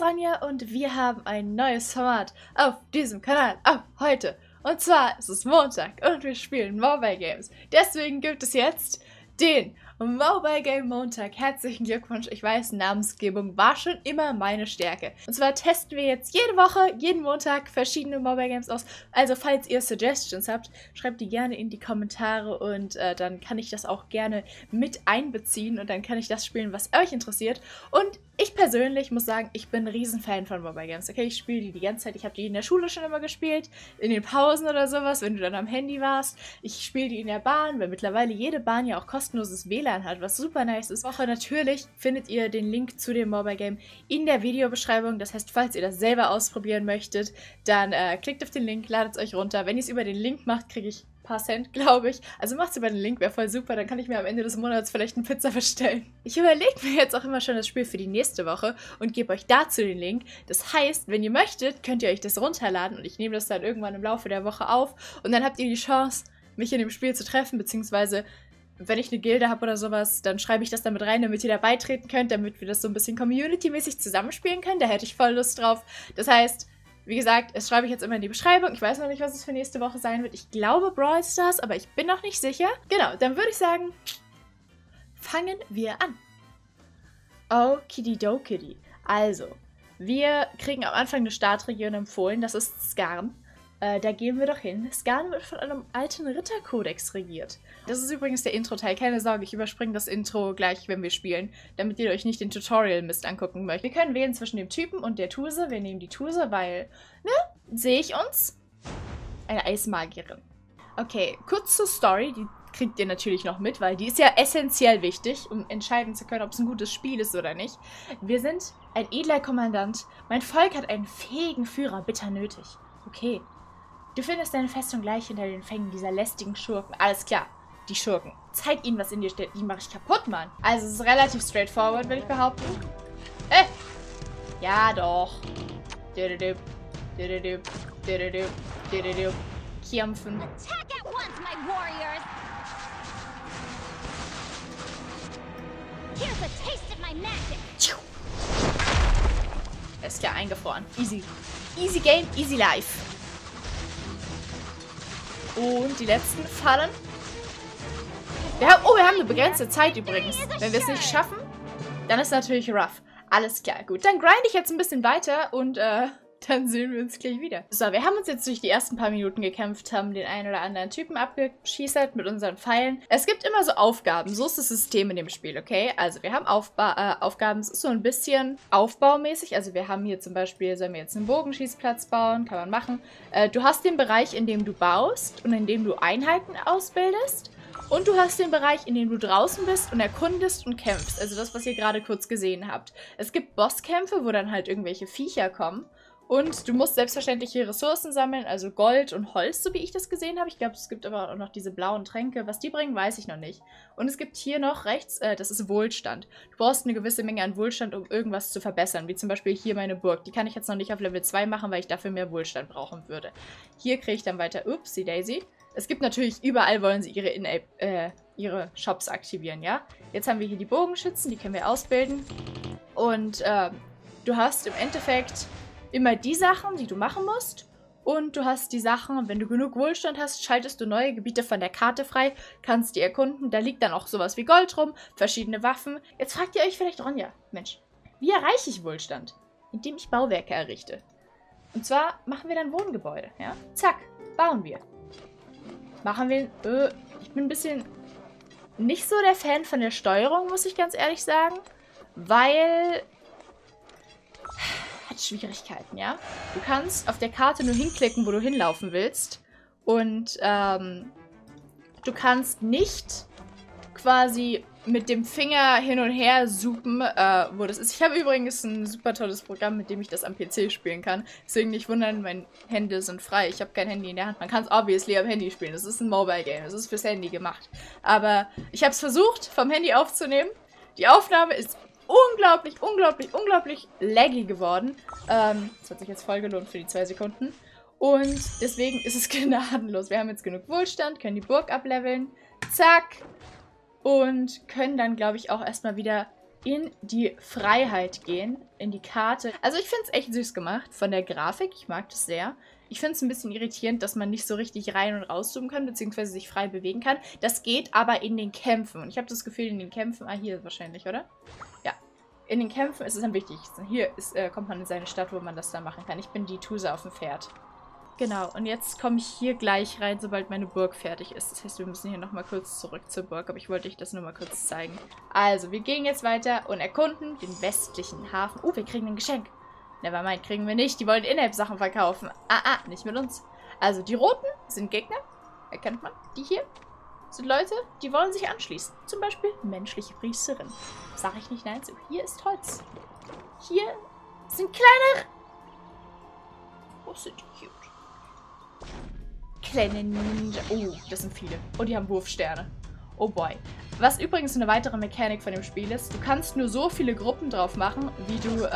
ist Anja und wir haben ein neues Format auf diesem Kanal ab heute. Und zwar ist es Montag und wir spielen Mobile Games. Deswegen gibt es jetzt den Mobile Game Montag. Herzlichen Glückwunsch, ich weiß, Namensgebung war schon immer meine Stärke. Und zwar testen wir jetzt jede Woche, jeden Montag verschiedene Mobile Games aus. Also falls ihr Suggestions habt, schreibt die gerne in die Kommentare und dann kann ich das auch gerne mit einbeziehen und dann kann ich das spielen, was euch interessiert. Und ich persönlich muss sagen, ich bin ein Riesenfan von Mobile Games. Okay, ich spiele die ganze Zeit. Ich habe die in der Schule schon immer gespielt, in den Pausen oder sowas, wenn du dann am Handy warst. Ich spiele die in der Bahn, weil mittlerweile jede Bahn ja auch kostenloses WLAN hat, was super nice ist. Auch natürlich findet ihr den Link zu dem Mobile Game in der Videobeschreibung. Das heißt, falls ihr das selber ausprobieren möchtet, dann klickt auf den Link, ladet es euch runter. Wenn ihr es über den Link macht, kriege ich paar Cent, glaube ich. Also macht's über den Link, wäre voll super, dann kann ich mir am Ende des Monats vielleicht eine Pizza bestellen. Ich überlege mir jetzt auch immer schon das Spiel für die nächste Woche und gebe euch dazu den Link. Das heißt, wenn ihr möchtet, könnt ihr euch das runterladen und ich nehme das dann irgendwann im Laufe der Woche auf und dann habt ihr die Chance, mich in dem Spiel zu treffen, beziehungsweise wenn ich eine Gilde habe oder sowas, dann schreibe ich das damit rein, damit ihr da beitreten könnt, damit wir das so ein bisschen community-mäßig zusammenspielen können. Da hätte ich voll Lust drauf. Das heißt, wie gesagt, das schreibe ich jetzt immer in die Beschreibung. Ich weiß noch nicht, was es für nächste Woche sein wird. Ich glaube Brawl Stars, aber ich bin noch nicht sicher. Genau, dann würde ich sagen, fangen wir an. Okididokidi. Also, wir kriegen am Anfang eine Startregion empfohlen. Das ist Skarn. Da gehen wir doch hin. Skarn wird von einem alten Ritterkodex regiert. Das ist übrigens der Intro-Teil. Keine Sorge, ich überspringe das Intro gleich, wenn wir spielen, damit ihr euch nicht den Tutorial-Mist angucken möchtet. Wir können wählen zwischen dem Typen und der Tuse. Wir nehmen die Tuse, weil, ne, sehe ich uns? Eine Eismagierin. Okay, kurz zur Story. Die kriegt ihr natürlich noch mit, weil die ist ja essentiell wichtig, um entscheiden zu können, ob es ein gutes Spiel ist oder nicht. Wir sind ein edler Kommandant. Mein Volk hat einen fähigen Führer bitter nötig. Okay. Du findest deine Festung gleich hinter den Fängen dieser lästigen Schurken. Alles klar, die Schurken. Zeig ihnen, was in dir steht. Die mache ich kaputt, Mann. Also, es ist relativ straightforward, würde ich behaupten. Ja, doch. Kämpfen. Ist ja eingefroren. Easy. Easy Game, easy life. Und die letzten fallen. Wir haben eine begrenzte Zeit übrigens. Wenn wir es nicht schaffen, dann ist natürlich rough. Alles klar, gut. Dann grinde ich jetzt ein bisschen weiter und dann sehen wir uns gleich wieder. So, wir haben uns jetzt durch die ersten paar Minuten gekämpft, haben den einen oder anderen Typen abgeschießt mit unseren Pfeilen. Es gibt immer so Aufgaben. So ist das System in dem Spiel, okay? Also wir haben Aufgaben. Es ist so ein bisschen aufbaumäßig. Also wir haben hier zum Beispiel, sollen wir jetzt einen Bogenschießplatz bauen? Kann man machen. Du hast den Bereich, in dem du baust und in dem du Einheiten ausbildest. Und du hast den Bereich, in dem du draußen bist und erkundest und kämpfst. Also das, was ihr gerade kurz gesehen habt. Es gibt Bosskämpfe, wo dann halt irgendwelche Viecher kommen. Und du musst selbstverständlich hier Ressourcen sammeln, also Gold und Holz, so wie ich das gesehen habe. Ich glaube, es gibt aber auch noch diese blauen Tränke. Was die bringen, weiß ich noch nicht. Und es gibt hier noch rechts, das ist Wohlstand. Du brauchst eine gewisse Menge an Wohlstand, um irgendwas zu verbessern. Wie zum Beispiel hier meine Burg. Die kann ich jetzt noch nicht auf Level 2 machen, weil ich dafür mehr Wohlstand brauchen würde. Hier kriege ich dann weiter. Upsi Daisy. Es gibt natürlich, überall wollen sie ihre ihre Shops aktivieren, ja? Jetzt haben wir hier die Bogenschützen, die können wir ausbilden. Und du hast im Endeffekt immer die Sachen, die du machen musst. Und du hast die Sachen, wenn du genug Wohlstand hast, schaltest du neue Gebiete von der Karte frei, kannst die erkunden. Da liegt dann auch sowas wie Gold rum, verschiedene Waffen. Jetzt fragt ihr euch vielleicht, Ronja, Mensch, wie erreiche ich Wohlstand? Indem ich Bauwerke errichte. Und zwar machen wir dann Wohngebäude, ja? Zack, bauen wir. Machen wir, ich bin ein bisschen nicht so der Fan von der Steuerung, muss ich ganz ehrlich sagen, weil Schwierigkeiten, ja? Du kannst auf der Karte nur hinklicken, wo du hinlaufen willst und du kannst nicht quasi mit dem Finger hin und her zoomen, wo das ist. Ich habe übrigens ein super tolles Programm, mit dem ich das am PC spielen kann. Deswegen nicht wundern, meine Hände sind frei. Ich habe kein Handy in der Hand. Man kann es obviously am Handy spielen. Das ist ein Mobile Game. Das ist fürs Handy gemacht. Aber ich habe es versucht, vom Handy aufzunehmen. Die Aufnahme ist unglaublich laggy geworden. Das hat sich jetzt voll gelohnt für die 2 Sekunden. Und deswegen ist es gnadenlos. Wir haben jetzt genug Wohlstand, können die Burg ableveln. Zack. Und können dann, glaube ich, auch erstmal wieder in die Freiheit gehen, in die Karte. Also ich finde es echt süß gemacht von der Grafik. Ich mag das sehr. Ich finde es ein bisschen irritierend, dass man nicht so richtig rein- und rauszoomen kann, beziehungsweise sich frei bewegen kann. Das geht aber in den Kämpfen. Und ich habe das Gefühl, in den Kämpfen... Ah, hier wahrscheinlich, oder? Ja. In den Kämpfen ist es am wichtigsten. Hier ist, kommt man in seine Stadt, wo man das dann machen kann. Ich bin die Tusa auf dem Pferd. Genau, und jetzt komme ich hier gleich rein, sobald meine Burg fertig ist. Das heißt, wir müssen hier nochmal kurz zurück zur Burg, aber ich wollte euch das nur mal kurz zeigen. Also, wir gehen jetzt weiter und erkunden den westlichen Hafen. Oh, wir kriegen ein Geschenk. Nevermind, kriegen wir nicht. Die wollen In-App-Sachen verkaufen. Nicht mit uns. Also, die Roten sind Gegner. Erkennt man. Die hier sind Leute, die wollen sich anschließen. Zum Beispiel menschliche Priesterin. Sag ich nicht nein zu. Hier ist Holz. Hier sind kleine... Wo sind die hier? Kleine Ninja. Oh, das sind viele. Oh, die haben Wurfsterne. Oh boy. Was übrigens eine weitere Mechanik von dem Spiel ist, du kannst nur so viele Gruppen drauf machen, wie du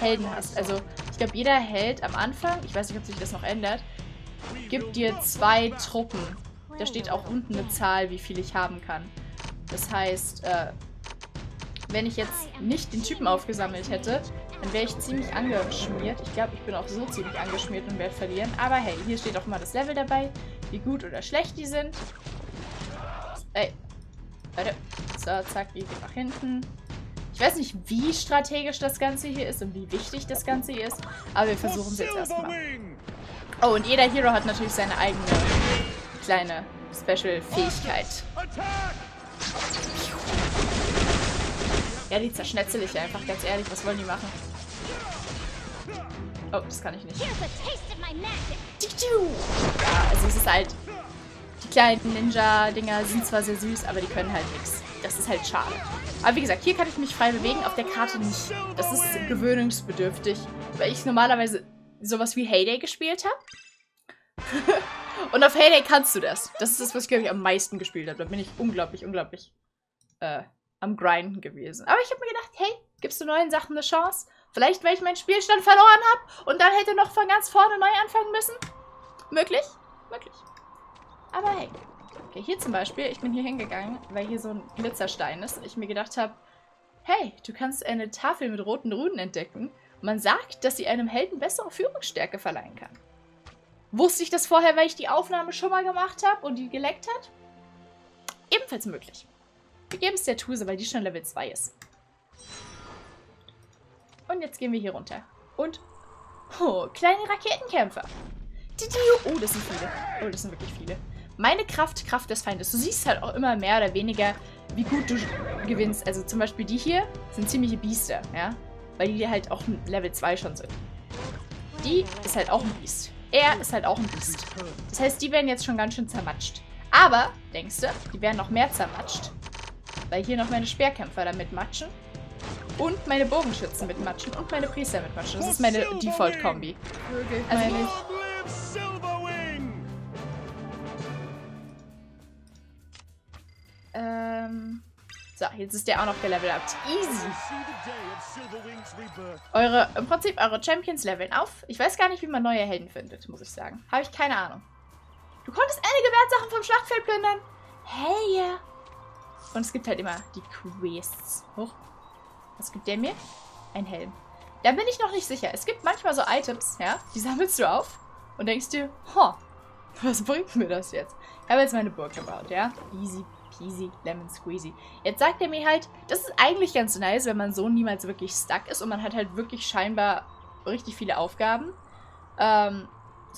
Helden hast. Also, ich glaube, jeder Held am Anfang, ich weiß nicht, ob sich das noch ändert, gibt dir 2 Truppen. Da steht auch unten eine Zahl, wie viel ich haben kann. Das heißt, wenn ich jetzt nicht den Typen aufgesammelt hätte, dann wäre ich ziemlich angeschmiert. Ich glaube, ich bin auch so ziemlich angeschmiert und werde verlieren. Aber hey, hier steht auch mal das Level dabei, wie gut oder schlecht die sind. Ey, warte. So, zack, ich gehe nach hinten. Ich weiß nicht, wie strategisch das Ganze hier ist und wie wichtig das Ganze hier ist, aber wir versuchen es jetzt erstmal. Oh, und jeder Hero hat natürlich seine eigene kleine Special-Fähigkeit. Ja, die zerschnetzel ich einfach, ganz ehrlich. Was wollen die machen? Oh, das kann ich nicht. Ja, also es ist halt... Die kleinen Ninja-Dinger sind zwar sehr süß, aber die können halt nichts. Das ist halt schade. Aber wie gesagt, hier kann ich mich frei bewegen, auf der Karte nicht. Das ist gewöhnungsbedürftig, weil ich normalerweise sowas wie Heyday gespielt habe. Und auf Heyday kannst du das. Das ist das, was ich, glaube ich, am meisten gespielt habe. Da bin ich unglaublich am Grinden gewesen. Aber ich habe mir gedacht, hey, gibst du neuen Sachen eine Chance? Vielleicht, weil ich meinen Spielstand verloren habe und dann hätte noch von ganz vorne neu anfangen müssen? Möglich? Möglich. Aber hey. Okay, hier zum Beispiel, ich bin hier hingegangen, weil hier so ein Glitzerstein ist und ich mir gedacht habe, hey, du kannst eine Tafel mit roten Runen entdecken. Man sagt, dass sie einem Helden bessere Führungsstärke verleihen kann. Wusste ich das vorher, weil ich die Aufnahme schon mal gemacht habe und die geleckt hat? Ebenfalls möglich. Wir geben es der Tuse, weil die schon Level 2 ist. Und jetzt gehen wir hier runter. Und... Oh, kleine Raketenkämpfer. Oh, das sind viele. Oh, das sind wirklich viele. Meine Kraft, Kraft des Feindes. Du siehst halt auch immer mehr oder weniger, wie gut du gewinnst. Also zum Beispiel die hier sind ziemliche Biester, ja? Weil die halt auch Level 2 schon sind. Die ist halt auch ein Biest. Er ist halt auch ein Biest. Das heißt, die werden jetzt schon ganz schön zermatscht. Aber, denkst du, die werden noch mehr zermatscht. Weil hier noch meine Speerkämpfer da mitmatschen. Und meine Bogenschützen mitmatschen. Und meine Priester mitmatschen. Das ist meine Default-Kombi. Also Silverwing! So, jetzt ist der auch noch gelevelt up. Easy! Im Prinzip eure Champions leveln auf. Ich weiß gar nicht, wie man neue Helden findet, muss ich sagen. Habe ich keine Ahnung. Du konntest einige Wertsachen vom Schlachtfeld plündern. Hey, ja. Und es gibt halt immer die Quests. Hoch. Was gibt der mir? Ein Helm. Da bin ich noch nicht sicher. Es gibt manchmal so Items, ja, die sammelst du auf und denkst dir, ho, was bringt mir das jetzt? Ich habe jetzt meine Burg gebaut, ja. Easy peasy, lemon squeezy. Jetzt sagt er mir halt, das ist eigentlich ganz nice, wenn man so niemals wirklich stuck ist und man hat halt wirklich scheinbar richtig viele Aufgaben. Zum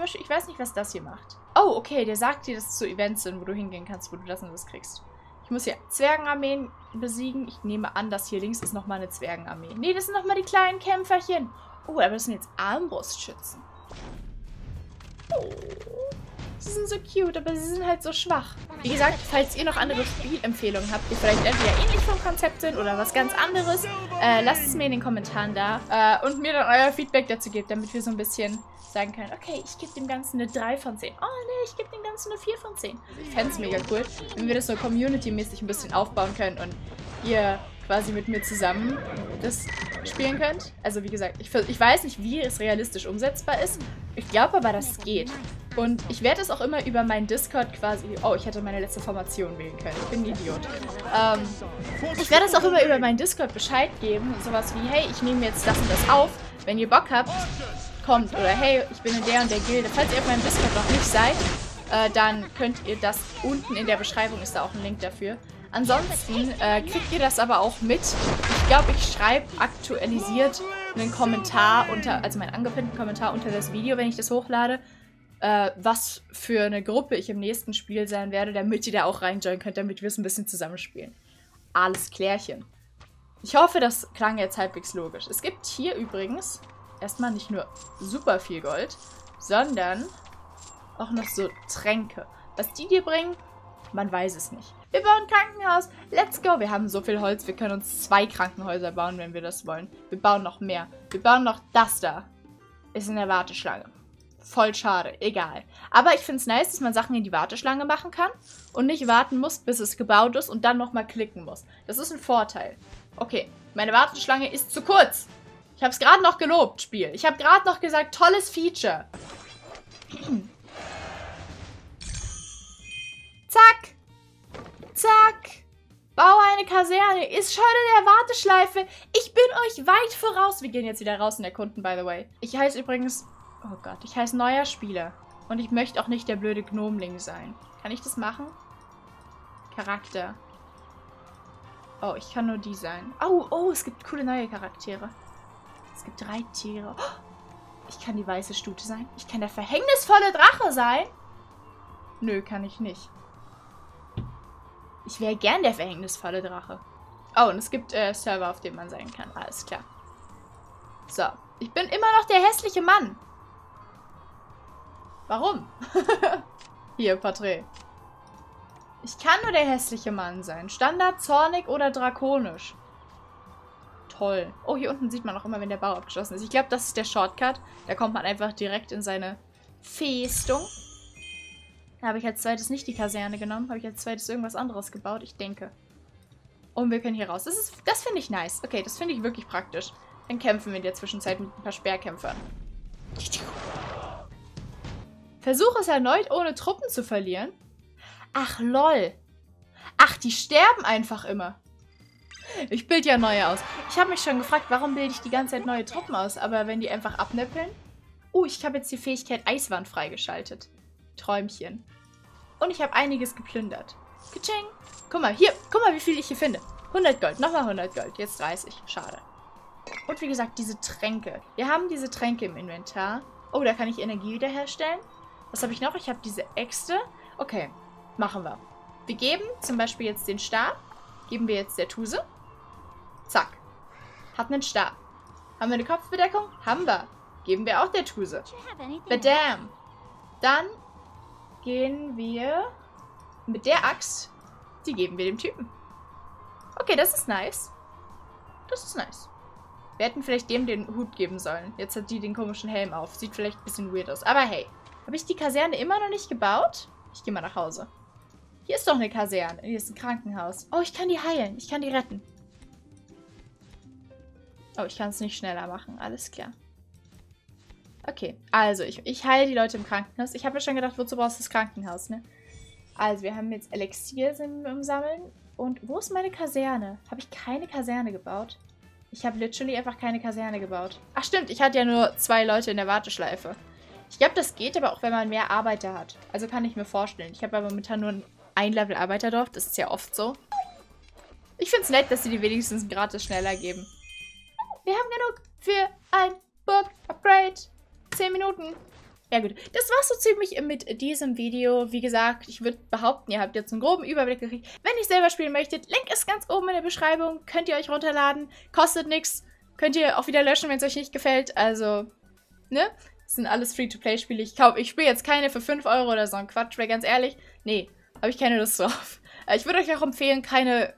Beispiel, ich weiß nicht, was das hier macht. Oh, okay, der sagt dir, dass es so Events sind, wo du hingehen kannst, wo du das und das kriegst. Ich muss hier Zwergenarmeen besiegen. Ich nehme an, das hier links ist nochmal eine Zwergenarmee. Nee, das sind nochmal die kleinen Kämpferchen. Oh, aber das sind jetzt Armbrustschützen. Oh, sie sind so cute, aber sie sind halt so schwach. Wie gesagt, falls ihr noch andere Spielempfehlungen habt, die vielleicht entweder ähnlich vom Konzept sind oder was ganz anderes, lasst es mir in den Kommentaren da und mir dann euer Feedback dazu gebt, damit wir so ein bisschen sagen können, okay, ich gebe dem Ganzen eine 3 von 10. Oh, nee, ich gebe dem Ganzen eine 4 von 10. Ich fände es mega cool, wenn wir das so community-mäßig ein bisschen aufbauen können und ihr quasi mit mir zusammen das spielen könnt. Also wie gesagt, ich weiß nicht, wie es realistisch umsetzbar ist. Ich glaube aber, das geht. Und ich werde es auch immer über meinen Discord quasi... Oh, ich hätte meine letzte Formation wählen können. Ich bin ein Idiot. Ich werde es auch immer über meinen Discord Bescheid geben. Sowas wie, hey, ich nehme jetzt das und das auf. Wenn ihr Bock habt, kommt. Oder hey, ich bin in der und der Gilde. Falls ihr auf meinem Discord noch nicht seid, dann könnt ihr das unten in der Beschreibung, ist da auch ein Link dafür. Ansonsten kriegt ihr das aber auch mit. Ich glaube, ich schreibe aktualisiert einen Kommentar unter, also meinen angepinnten Kommentar unter das Video, wenn ich das hochlade, was für eine Gruppe ich im nächsten Spiel sein werde, damit ihr da auch reinjoinen könnt, damit wir es ein bisschen zusammenspielen. Alles klärchen. Ich hoffe, das klang jetzt halbwegs logisch. Es gibt hier übrigens erstmal nicht nur super viel Gold, sondern auch noch so Tränke. Was die dir bringen, man weiß es nicht. Wir bauen ein Krankenhaus. Let's go. Wir haben so viel Holz, wir können uns 2 Krankenhäuser bauen, wenn wir das wollen. Wir bauen noch mehr. Wir bauen noch das da. Ist in der Warteschlange. Voll schade. Egal. Aber ich finde es nice, dass man Sachen in die Warteschlange machen kann und nicht warten muss, bis es gebaut ist und dann nochmal klicken muss. Das ist ein Vorteil. Okay. Meine Warteschlange ist zu kurz. Ich habe es gerade noch gelobt, Spiel. Ich habe gerade noch gesagt, tolles Feature. Zack. Zack! Baue eine Kaserne. Ist schon in der Warteschleife. Ich bin euch weit voraus. Wir gehen jetzt wieder raus und erkunden, by the way. Ich heiße übrigens... Oh Gott, ich heiße neuer Spieler. Und ich möchte auch nicht der blöde Gnomling sein. Kann ich das machen? Charakter. Oh, ich kann nur die sein. Oh, oh, es gibt coole neue Charaktere. Es gibt 3 Tiere. Oh, ich kann die weiße Stute sein. Ich kann der verhängnisvolle Drache sein. Nö, kann ich nicht. Ich wäre gern der verhängnisvolle Drache. Oh, und es gibt Server, auf denen man sein kann. Alles klar. So. Ich bin immer noch der hässliche Mann. Warum? Hier, Porträt. Ich kann nur der hässliche Mann sein. Standard, zornig oder drakonisch. Toll. Oh, hier unten sieht man auch immer, wenn der Bau abgeschlossen ist. Ich glaube, das ist der Shortcut. Da kommt man einfach direkt in seine Festung. Habe ich als zweites nicht die Kaserne genommen. Habe ich als zweites irgendwas anderes gebaut? Ich denke. Und wir können hier raus. Das finde ich nice. Okay, das finde ich wirklich praktisch. Dann kämpfen wir in der Zwischenzeit mit ein paar Speerkämpfern. Versuch es erneut, ohne Truppen zu verlieren. Ach, lol. Ach, die sterben einfach immer. Ich bilde ja neue aus. Ich habe mich schon gefragt, warum bilde ich die ganze Zeit neue Truppen aus? Aber wenn die einfach abnippeln... ich habe jetzt die Fähigkeit Eiswand freigeschaltet. Träumchen. Und ich habe einiges geplündert. Kitsching. Guck mal, hier. Guck mal, wie viel ich hier finde. 100 Gold. Nochmal 100 Gold. Jetzt 30. Schade. Und wie gesagt, diese Tränke. Wir haben diese Tränke im Inventar. Oh, da kann ich Energie wiederherstellen. Was habe ich noch? Ich habe diese Äxte. Okay, machen wir. Wir geben zum Beispiel jetzt den Stab. Geben wir jetzt der Tuse. Zack. Hat einen Stab. Haben wir eine Kopfbedeckung? Haben wir. Geben wir auch der Tuse. Badam. Dann... gehen wir mit der Axt, die geben wir dem Typen. Okay, das ist nice. Das ist nice. Wir hätten vielleicht dem den Hut geben sollen. Jetzt hat die den komischen Helm auf. Sieht vielleicht ein bisschen weird aus. Aber hey, habe ich die Kaserne immer noch nicht gebaut? Ich gehe mal nach Hause. Hier ist doch eine Kaserne. Hier ist ein Krankenhaus. Oh, ich kann die heilen. Ich kann die retten. Oh, ich kann es nicht schneller machen. Alles klar. Okay, also ich heile die Leute im Krankenhaus. Ich habe ja schon gedacht, wozu brauchst du das Krankenhaus, ne? Also, wir haben jetzt Elixier im Sammeln. Und wo ist meine Kaserne? Habe ich keine Kaserne gebaut? Ich habe literally einfach keine Kaserne gebaut. Ach stimmt, ich hatte ja nur 2 Leute in der Warteschleife. Ich glaube, das geht aber auch, wenn man mehr Arbeiter hat. Also kann ich mir vorstellen. Ich habe aber momentan nur ein Level Arbeiterdorf. Das ist ja oft so. Ich finde es nett, dass sie die wenigstens gratis schneller geben. Wir haben genug für ein Burg-Upgrade. 10 Minuten. Ja gut, das war's so ziemlich mit diesem Video. Wie gesagt, ich würde behaupten, ihr habt jetzt einen groben Überblick gekriegt. Wenn ihr selber spielen möchtet, Link ist ganz oben in der Beschreibung. Könnt ihr euch runterladen. Kostet nichts. Könnt ihr auch wieder löschen, wenn es euch nicht gefällt. Also, ne? Das sind alles Free-to-Play-Spiele. Ich spiele jetzt keine für 5 Euro oder so ein Quatsch, weil ganz ehrlich, nee, habe ich keine Lust drauf. Ich würde euch auch empfehlen, kein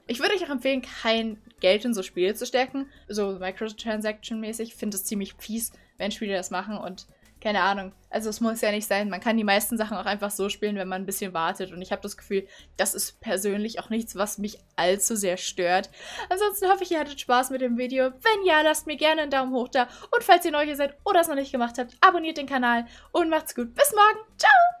Geld in so Spiele zu stecken. So Microtransaction-mäßig. Ich finde es ziemlich fies, wenn Spiele das machen und Keine Ahnung. Also es muss ja nicht sein. Man kann die meisten Sachen auch einfach so spielen, wenn man ein bisschen wartet. Und ich habe das Gefühl, das ist persönlich auch nichts, was mich allzu sehr stört. Ansonsten hoffe ich, ihr hattet Spaß mit dem Video. Wenn ja, lasst mir gerne einen Daumen hoch da. Und falls ihr neu hier seid oder es noch nicht gemacht habt, abonniert den Kanal. Und macht's gut. Bis morgen. Ciao.